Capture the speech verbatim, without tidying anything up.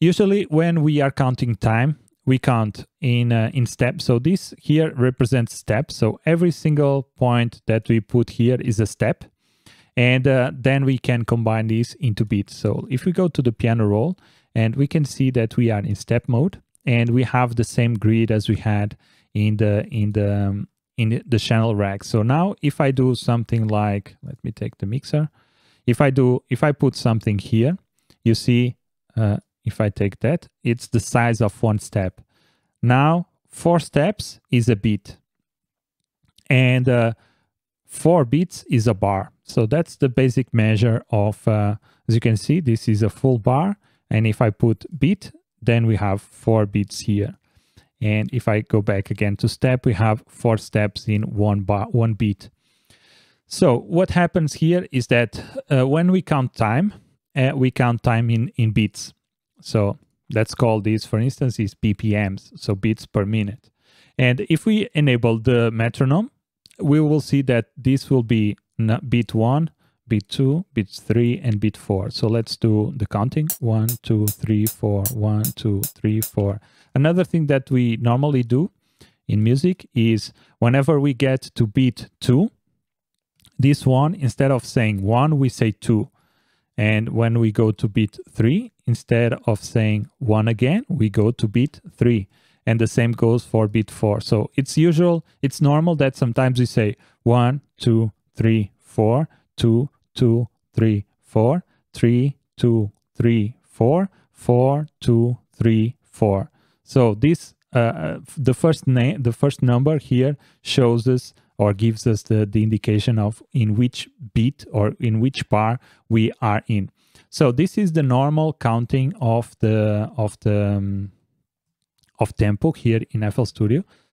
Usually when we are counting time, we count in, uh, in steps. So this here represents steps. So every single point that we put here is a step. And uh, then we can combine these into beats. So if we go to the piano roll, and we can see that we are in step mode, and we have the same grid as we had in the in the um, in the channel rack. So now, if I do something like, let me take the mixer. If I do, if I put something here, you see, uh, if I take that, it's the size of one step. Now, four steps is a beat, and uh, four beats is a bar. So that's the basic measure of, uh, as you can see, this is a full bar. And if I put beat, then we have four beats here. And if I go back again to step, we have four steps in one bar, one beat. So what happens here is that uh, when we count time, uh, we count time in, in beats. So let's call this, for instance, is B P Ms, so beats per minute. And if we enable the metronome, we will see that this will be beat one, beat two, beat three, and beat four. So let's do the counting. One, two, three, four, one, two, three, four. Another thing that we normally do in music is whenever we get to beat two, this one, instead of saying one, we say two. And when we go to beat three, instead of saying one again, we go to beat three. And the same goes for beat four. So it's usual, it's normal that sometimes we say one, two, three, four, two, two, three, four, three, two, three, four, four, two, three, four. So this, uh, the first name, the first number here shows us or gives us the, the indication of in which beat or in which bar we are in. So this is the normal counting of the of the um, of tempo here in F L Studio.